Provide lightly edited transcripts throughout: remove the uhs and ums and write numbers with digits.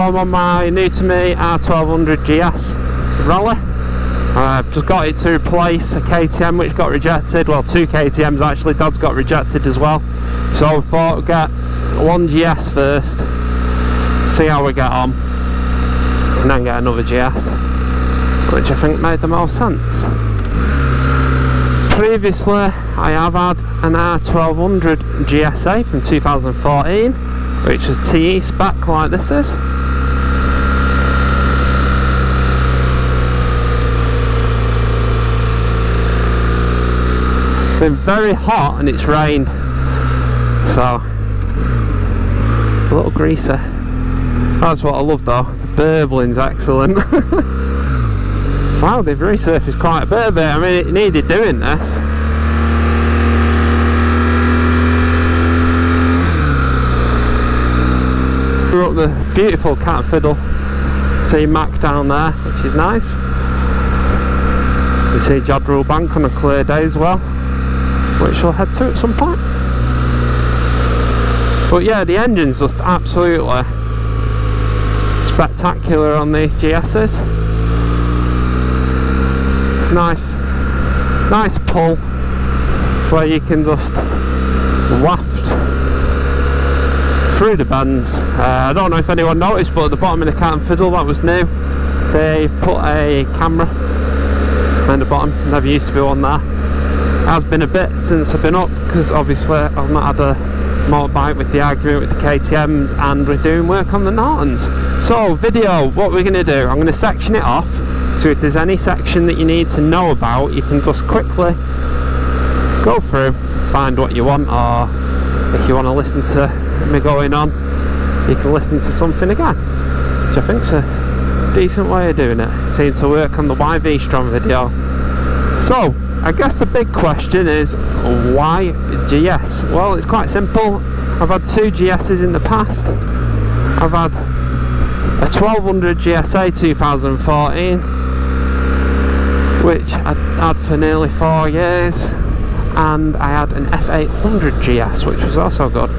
I'm on my new to me R 1200 GS Rally. I've just got it to replace a KTM which got rejected, well, two KTMs actually, Dad's got rejected as well. So I thought I'd get one GS first, see how we get on, and then get another GS, which I think made the most sense. Previously I have had an R 1200 GSA from 2014, which is TE spec like this is. It's been very hot and it's rained, so a little greasy. That's what I love though, the burbling's excellent. Wow, they've resurfaced quite a bit of it. I mean, it needed doing this. We're up the beautiful Cat and Fiddle. You can see Mac down there, which is nice. You see Jodrell Bank on a clear day as well, which we'll head to at some point. But yeah, the engine's just absolutely spectacular on these GS's. It's nice pull where you can just waft through the bends. I don't know if anyone noticed, but at the bottom of the Cat and Fiddle, that was new. They've put a camera in the bottom, never used to be one there. It has been a bit since I've been up, because obviously I've not had a motorbike with the argument with the KTMs, and we're doing work on the Nortons. So video, what we're going to do, I'm going to section it off, so if there's any section that you need to know about, you can just quickly go through, find what you want, or if you want to listen to me going on, you can listen to something again, which I think's a decent way of doing it. Seems to work on the YV Strong video. So I guess the big question is, why GS? Well, it's quite simple. I've had two GS's in the past. I've had a 1200 GSA 2014, which I had for nearly 4 years, and I had an F800 GS, which was also good.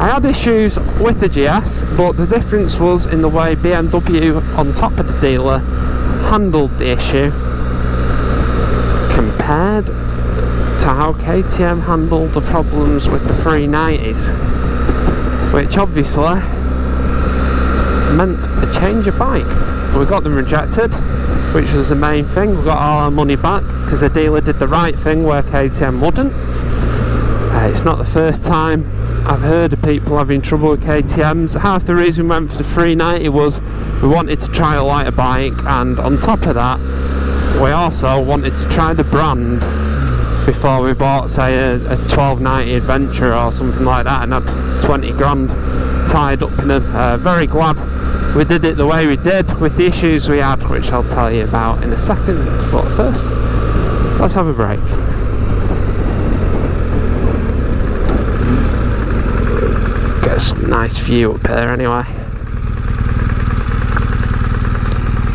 I had issues with the GS, but the difference was in the way BMW, on top of the dealer, handled the issue, compared to how KTM handled the problems with the 390s, which obviously meant a change of bike. We got them rejected, which was the main thing. We got all our money back because the dealer did the right thing where KTM wouldn't. It's not the first time I've heard of people having trouble with KTMs. Half the reason we went for the 390 was we wanted to try a lighter bike, and on top of that, we also wanted to try the brand before we bought, say, a 1290 Adventure or something like that, and had 20 grand tied up in a very glad we did it the way we did, with the issues we had, which I'll tell you about in a second. But first, let's have a break. Get some nice view up here anyway.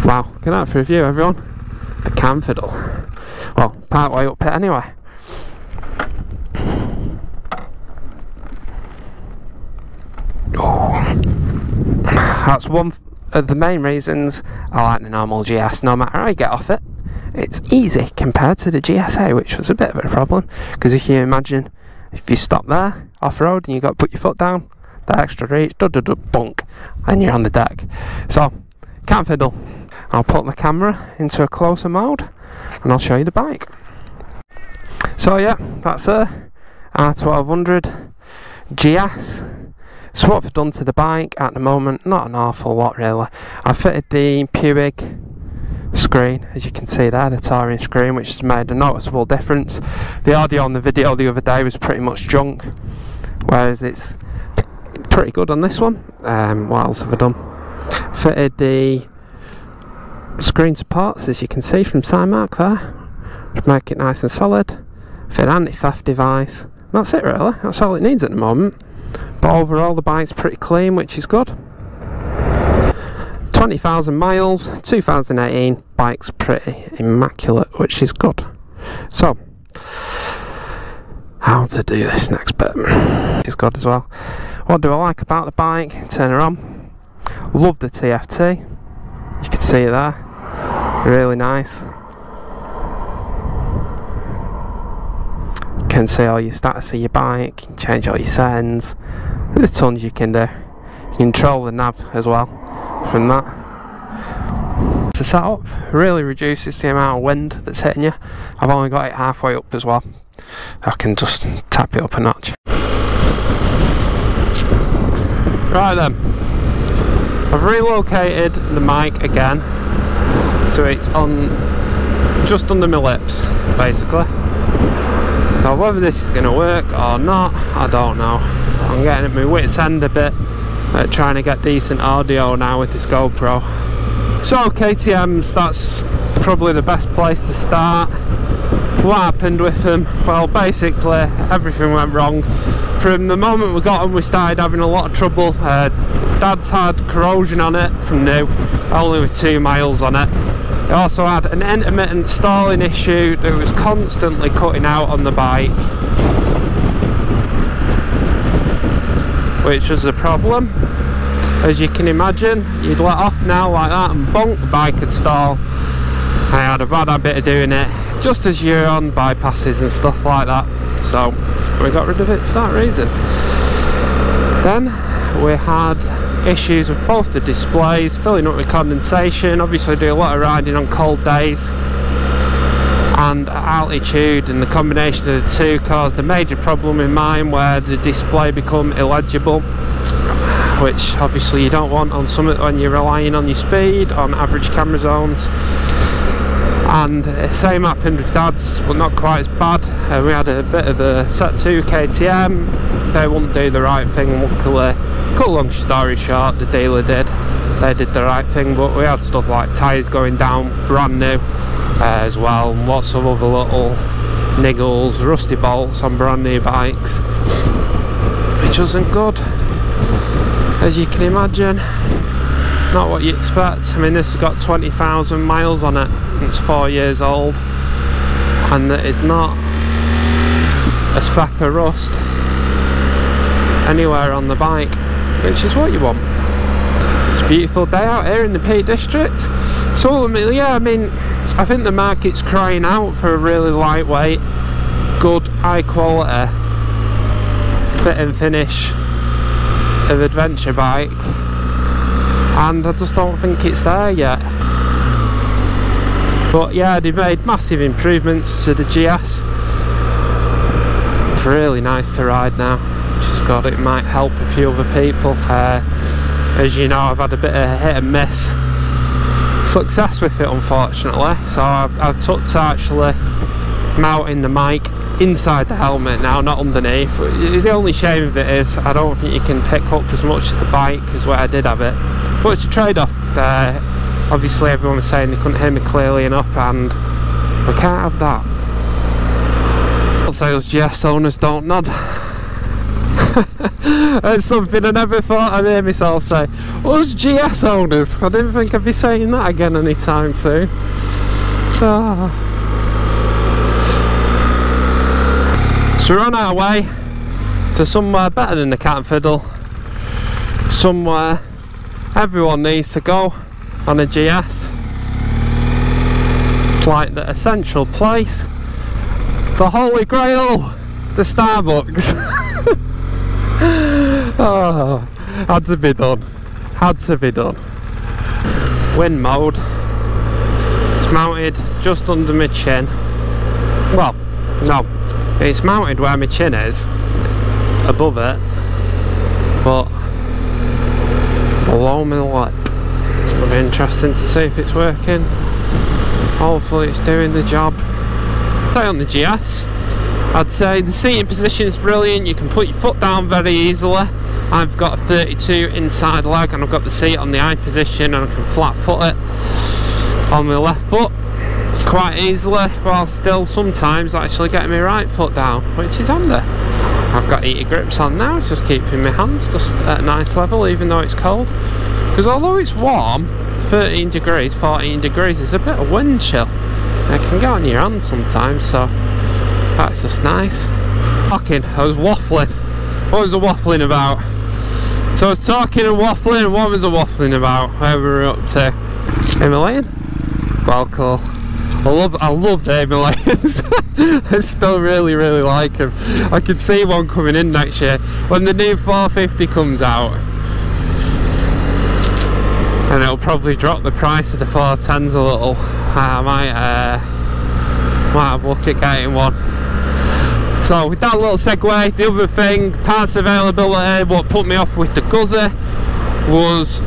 Wow, looking out for a view, everyone. The Cat and Fiddle. Well, part way up here anyway. Ooh. That's one of the main reasons I like the normal GS. No matter how you get off it, it's easy compared to the GSA, which was a bit of a problem, because if you imagine, if you stop there off road and you got to put your foot down, that extra reach, bunk, and you're on the deck. So, Cat and Fiddle. I'll put my camera into a closer mode and I'll show you the bike. So yeah, that's a R1200 GS. So what I've done to the bike at the moment, not an awful lot really. I fitted the Puig screen, as you can see there, the touring screen, which has made a noticeable difference. The audio on the video the other day was pretty much junk, whereas it's pretty good on this one. What else have I done? Fitted the screen supports, as you can see, from Cymarc there, to make it nice and solid. Fit an anti-theft device. That's it really, that's all it needs at the moment. But overall the bike's pretty clean, which is good. 20,000 miles, 2018, bike's pretty immaculate, which is good. So, how to do this next bit is good as well. What do I like about the bike? Turn her on. Love the TFT, you can see it there, really nice. You can see all your stats of your bike, you can change all your settings, there's tons you can do. You can control the nav as well from that. The setup really reduces the amount of wind that's hitting you. I've only got it halfway up as well. I can just tap it up a notch. Right then, I've relocated the mic again, so it's on just under my lips basically. Now whether this is going to work or not, I don't know. I'm getting at my wit's end a bit at trying to get decent audio now with this GoPro. So KTMs, that's probably the best place to start. What happened with them? Well, basically everything went wrong. From the moment we got them, we started having a lot of trouble. Dad's had corrosion on it from new, only with 2 miles on it. It also had an intermittent stalling issue that was constantly cutting out on the bike, which was a problem. As you can imagine, you'd let off now like that and bonk, the bike would stall. I had a bad habit of doing it, just as you're on bypasses and stuff like that. So, we got rid of it for that reason. Then, we had issues with both the displays, filling up with condensation, obviously do a lot of riding on cold days, and altitude, and the combination of the two caused a major problem in mine where the display become illegible, which obviously you don't want on summit when you're relying on your speed on average camera zones. And the same happened with Dad's, but not quite as bad. We had a bit of a Set2 KTM, they wouldn't do the right thing luckily. Cut long story short, the dealer did, they did the right thing, but we had stuff like tyres going down brand new as well, and lots of other little niggles, rusty bolts on brand new bikes, which isn't good. As you can imagine, not what you expect. I mean, this has got 20,000 miles on it, it's 4 years old, and there is not a speck of rust anywhere on the bike, which is what you want. It's a beautiful day out here in the Peak District. So ultimately, yeah, I mean, I think the market's crying out for a really lightweight, good, high quality fit and finish of adventure bike, and I just don't think it's there yet. But yeah, they made massive improvements to the GS. It's really nice to ride now, which is good. It might help a few other people. As you know, I've had a bit of hit and miss success with it, unfortunately, so I've tucked to actually mounting the mic inside the helmet now, not underneath. The only shame of it is I don't think you can pick up as much of the bike as where I did have it, but it's a trade-off. Obviously everyone was saying they couldn't hear me clearly enough, and we can't have that. Also, those GS owners don't nod. That's something I never thought I'd hear myself say. Us GS owners, I didn't think I'd be saying that again anytime soon. Oh. So we're on our way to somewhere better than the Cat and Fiddle, somewhere everyone needs to go on a GS. It's like the essential place, the holy grail, the Starbucks. Oh, had to be done, had to be done. Wind mode, it's mounted just under my chin, well, no. It's mounted where my chin is, above it, but below my lip. It'll be interesting to see if it's working. Hopefully it's doing the job. Stay on the GS. I'd say the seating position is brilliant, you can put your foot down very easily. I've got a 32 inside leg and I've got the seat on the eye position, and I can flat foot it on my left foot quite easily, while still sometimes actually getting my right foot down, which is handy. I've got heated grips on now, it's just keeping my hands just at a nice level even though it's cold, because although it's warm, it's 13 degrees, 14 degrees, it's a bit of wind chill. It can get on your hands sometimes, so that's just nice. Fucking, I was waffling. What was the waffling about? So I was talking and waffling, and what was I waffling about? Where we were up to? Himalayan? Balco. I love the Himalayans. I still really, really like them. I could see one coming in next year. When the new 450 comes out, and it'll probably drop the price of the 410s a little. I might have a look at getting one. So with that little segue, the other thing, parts availability, what put me off with the Guzzi was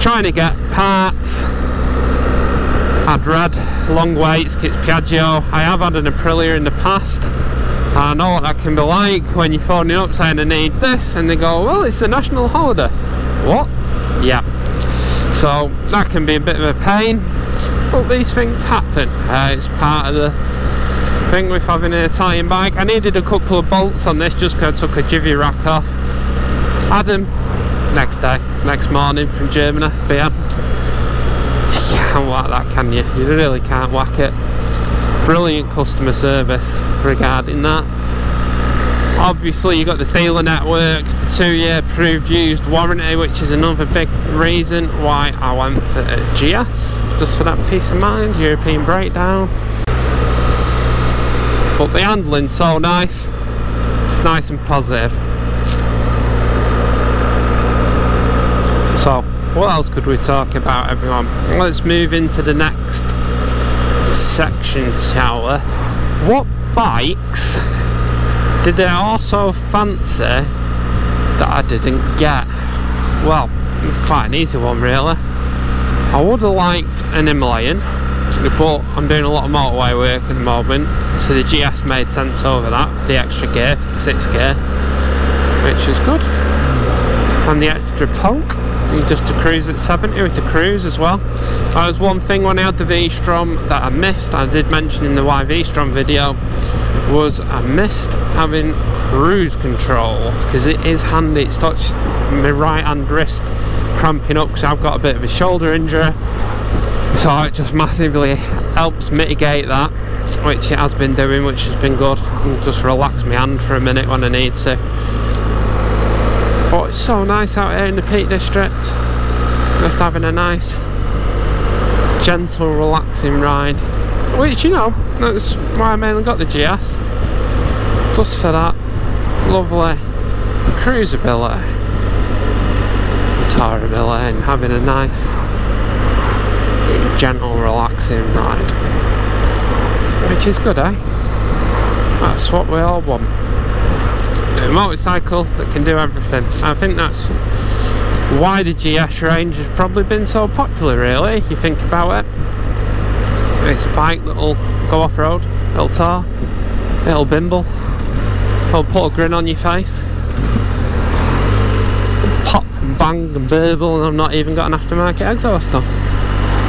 trying to get parts. I'd read long waits, it's Piaggio. I have had an Aprilia in the past. I know what that can be like when you're phoning up saying I need this, and they go, well, it's a national holiday. What? Yeah. So that can be a bit of a pain, but these things happen. It's part of the thing with having an Italian bike. I needed a couple of bolts on this just because I took a jivvy rack off. Had them next day, next morning from Germany, BM. You can't whack that, can you? You really can't whack it. Brilliant customer service regarding that. Obviously you've got the dealer network, the 2-year approved used warranty, which is another big reason why I went for a GS, just for that peace of mind, European breakdown. But the handling's so nice, it's nice and positive. So what else could we talk about, everyone? Let's move into the next section, shall we? What bikes did I also fancy that I didn't get? Well, it's quite an easy one really. I would have liked an Himalayan, but I'm doing a lot of motorway work at the moment, so the GS made sense over that for the extra gear, for the 6 gear, which is good, and the extra poke, and just to cruise at 70 with the cruise as well. That was one thing when I had the V-Strom that I missed. I did mention in the YV-Strom video, was I missed having cruise control, because it is handy. It's touched my right hand wrist cramping up because I've got a bit of a shoulder injury, so it just massively helps mitigate that, which it has been doing, which has been good. And just relax my hand for a minute when I need to. But it's so nice out here in the Peak District, just having a nice gentle relaxing ride, which, you know, that's why I mainly got the GS, just for that lovely cruisability, tourability, and having a nice gentle relaxing ride, which is good, eh? That's what we all want, a motorcycle that can do everything. I think that's why the GS range has probably been so popular really, if you think about it. It's a bike that'll go off-road, it'll tow, it'll bimble, it'll put a grin on your face, it'll pop and bang and burble, and I've not even got an aftermarket exhaust on,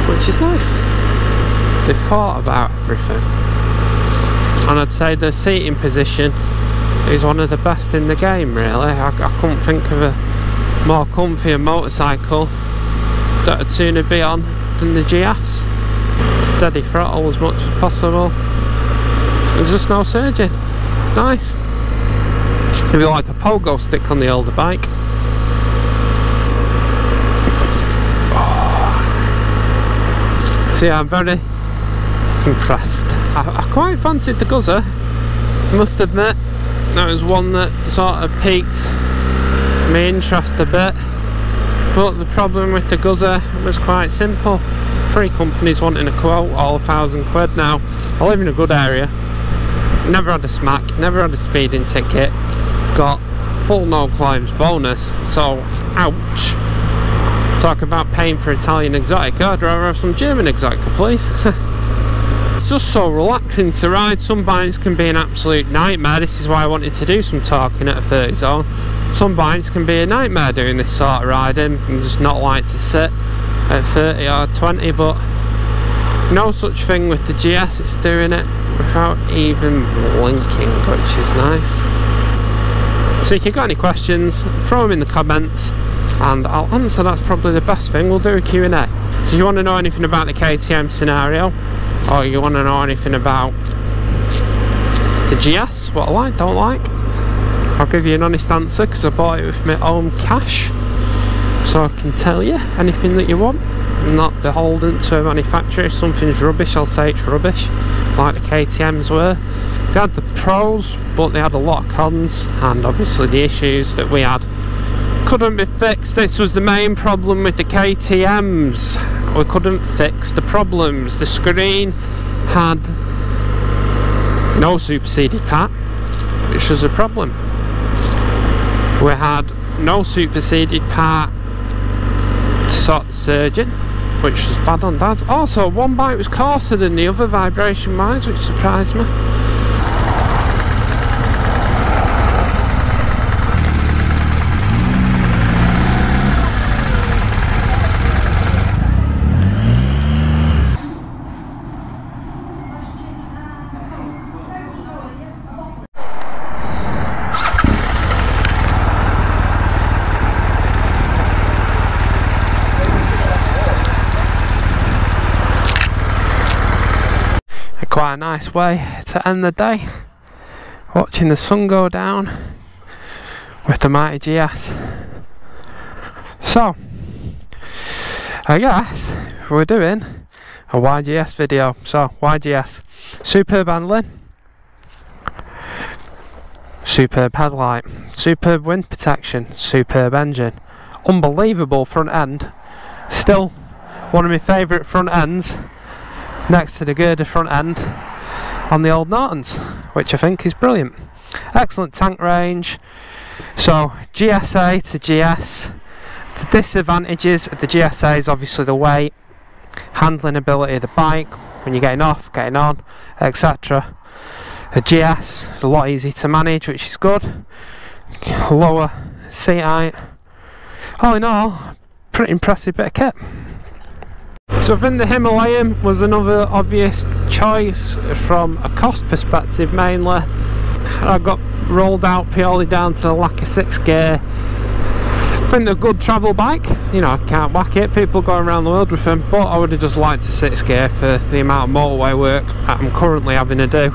which is nice. They've thought about everything, and I'd say the seating position is one of the best in the game really. I couldn't think of a more comfier motorcycle that I'd sooner be on than the GS. Steady throttle as much as possible. There's just no surging. It's nice. It'd be like a pogo stick on the older bike. Oh. So yeah, I'm very impressed. I quite fancied the Guzzi, I must admit. That was one that sort of piqued my interest a bit. But the problem with the Guzzi was quite simple. 3 companies wanting a quote, all £1,000 quid. Now, I live in a good area, never had a smack, never had a speeding ticket, got full no climbs bonus, so ouch. Talk about paying for Italian exotica, I'd rather have some German exotica please. It's just so relaxing to ride. Some bikes can be an absolute nightmare. This is why I wanted to do some talking at a 30 zone. Some bikes can be a nightmare doing this sort of riding, and just not like to sit at 30 or 20, but no such thing with the GS. It's doing it without even blinking, which is nice. So if you've got any questions, throw them in the comments and I'll answer. That's probably the best thing. We'll do a Q&A. So if you want to know anything about the KTM scenario, or you want to know anything about the GS, what I like, don't like, I'll give you an honest answer because I bought it with my own cash. so I can tell you anything that you want. I'm not beholden to a manufacturer. If something's rubbish, I'll say it's rubbish, like the KTMs were. They had the pros, but they had a lot of cons, and obviously the issues that we had couldn't be fixed. This was the main problem with the KTMs. We couldn't fix the problems. The screen had no superseded pat, which was a problem. We had no superseded part to sort the surgeon, which was bad on that. Also, one bike was coarser than the other vibration wise, which surprised me. Quite a nice way to end the day, watching the sun go down with the mighty GS. So I guess we're doing a YGS video. So YGS, superb handling, superb headlight, superb wind protection, superb engine, unbelievable front end, still one of my favourite front ends, next to the girder front end on the old Nortons, which I think is brilliant. Excellent tank range. So GSA to GS, the disadvantages of the GSA is obviously the weight, handling ability of the bike when you're getting off, getting on, etc. The GS is a lot easier to manage, which is good. Lower seat height. All in all, pretty impressive bit of kit. So I think the Himalayan was another obvious choice from a cost perspective mainly. I got rolled out purely down to the lack of 6 gear. I think they're a good travel bike, you know, I can't whack it, people going around the world with them, but I would have just liked a 6 gear for the amount of motorway work I'm currently having to do,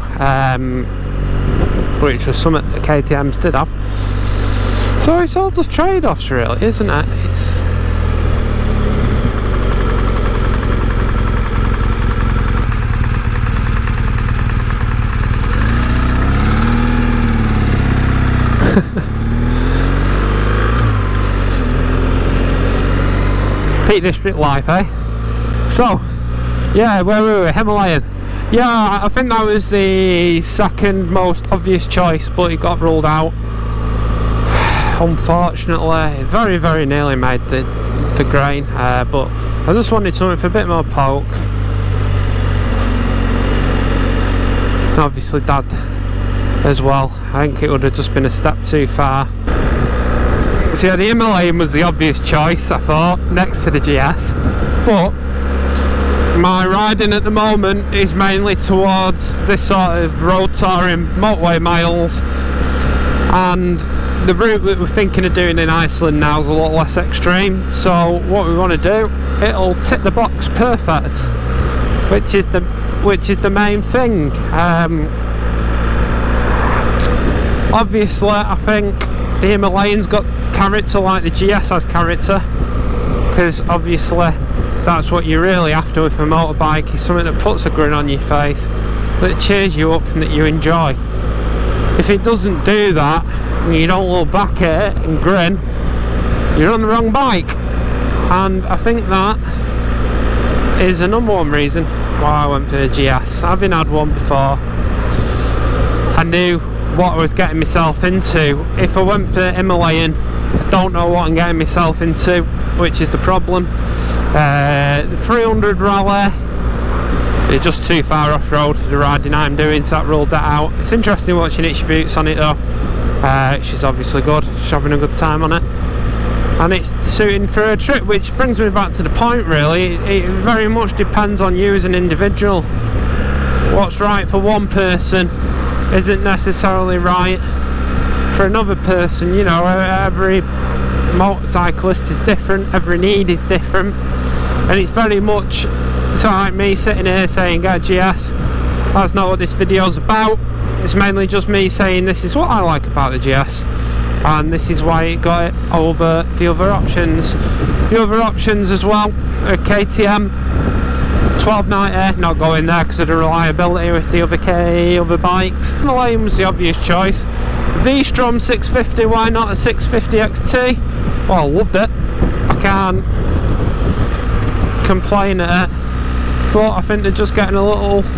which was something the KTMs did have. So it's all just trade-offs really, isn't it? Peak District life, eh? So, yeah, where were we? Himalayan. Yeah, I think that was the second most obvious choice, but it got ruled out. Unfortunately, very, very nearly made the grain, but I just wanted something for a bit more poke. And obviously, Dad as well. I think it would have just been a step too far. So yeah, the Himalayan was the obvious choice, I thought, next to the GS, but my riding at the moment is mainly towards this sort of road touring, motorway miles, and the route that we're thinking of doing in Iceland now is a lot less extreme, so what we want to do, it'll tick the box perfect, which is the main thing. Obviously, I think the Himalayan's got character like the GS has character, because obviously that's what you're really after with a motorbike, is something that puts a grin on your face, that cheers you up and that you enjoy. If it doesn't do that and you don't look back at it and grin, you're on the wrong bike, and I think that is the #1 reason why I went for the GS. Having had one before, I knew what I was getting myself into. If I went for Himalayan, I don't know what I'm getting myself into, which is the problem. The 300 Rally, they're just too far off-road for the riding I'm doing, so that ruled that out. It's interesting watching Itchy Boots on it though. She's obviously good, she's having a good time on it, and it's suiting for a trip, which brings me back to the point really. It very much depends on you as an individual. What's right for one person isn't necessarily right for another person, you know. Every motorcyclist is different, every need is different, and it's very much, it's like me sitting here saying go GS, that's not what this video's about. It's mainly just me saying this is what I like about the GS, and this is why it got it over the other options. The other options as well are KTM 1290, not going there because of the reliability with the other bikes. Himalayan was the obvious choice. V-Strom 650, why not a 650 XT? Well, I loved it, I can't complain at it, but I think they're just getting a little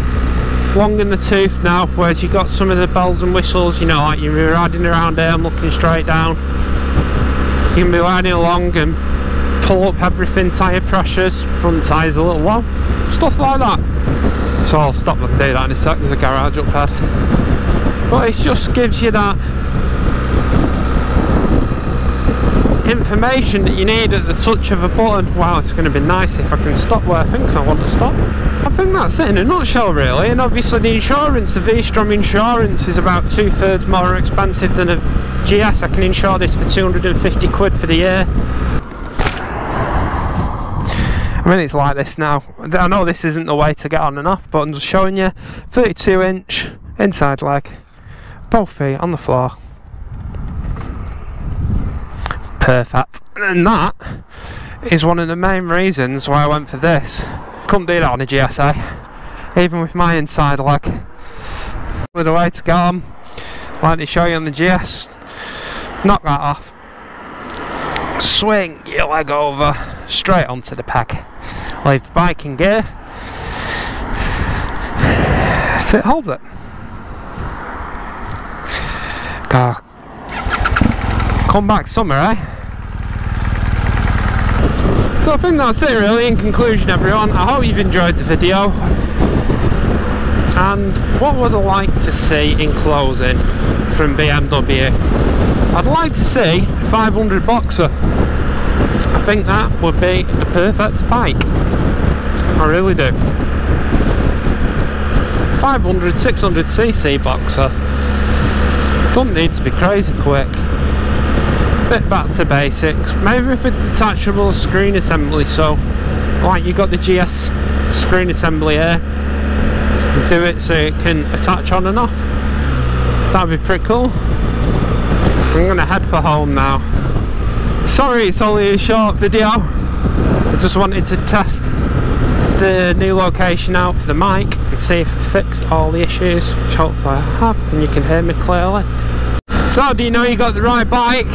long in the tooth now, whereas you got some of the bells and whistles, you know, like you'll be riding around here and looking straight down, you can be riding along and pull up everything, tyre pressures, front tyres a little low, stuff like that. So I'll stop and do that in a sec, there's a garage up ahead. But it just gives you that information that you need at the touch of a button. Wow, it's going to be nice if I can stop where I think I want to stop. I think that's it in a nutshell really, and obviously the insurance, the V-Strom insurance is about 2/3 more expensive than a GS. I can insure this for 250 quid for the year. I mean, it's like this now, I know this isn't the way to get on and off, but I'm just showing you. 32 inch inside leg, both feet on the floor. Perfect. And that is one of the main reasons why I went for this. Couldn't do that on a GSA, even with my inside leg. The way to go on, like they show you on the GS, knock that off, swing your leg over, straight onto the peg, leave the bike in gear, so it holds it. Go. Come back summer, eh? So I think that's it really, in conclusion everyone. I hope you've enjoyed the video. And what would I like to see in closing from BMW? I'd like to see a 500 Boxer. I think that would be a perfect bike. I really do. 500, 600cc Boxer. Don't need to be crazy quick. Bit back to basics, maybe with a detachable screen assembly, so like you got the GS screen assembly here, do it so it can attach on and off. That'd be pretty cool. I'm gonna head for home now. Sorry it's only a short video, I just wanted to test the new location out for the mic and see if I fixed all the issues, which hopefully I have, and you can hear me clearly. So do you know you got the right bike?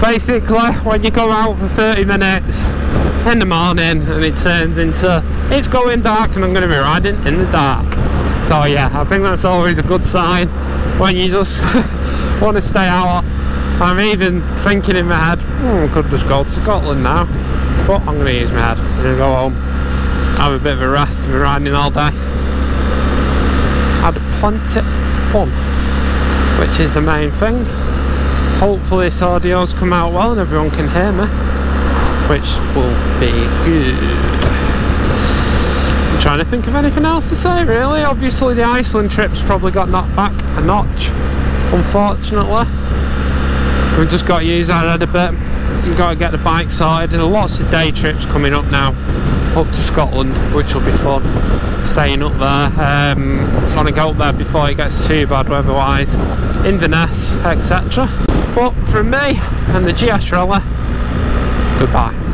Basically, when you go out for 30 minutes in the morning and it turns into it's going dark and I'm going to be riding in the dark. So yeah, I think that's always a good sign when you just want to stay out. I'm even thinking in my head, I could just go to Scotland now, but I'm going to use my head. I'm going to go home, have a bit of a rest, I've been riding all day. Had plenty of fun, which is the main thing. Hopefully this audio's come out well and everyone can hear me, which will be good. I'm trying to think of anything else to say really. Obviously the Iceland trip's probably got knocked back a notch, unfortunately. We've just got to use our head a bit. We've got to get the bike sorted. There are lots of day trips coming up now, up to Scotland, which will be fun. Staying up there, trying to go up there before it gets too bad weather-wise. Inverness, etc. But from me and the GS Rally, goodbye.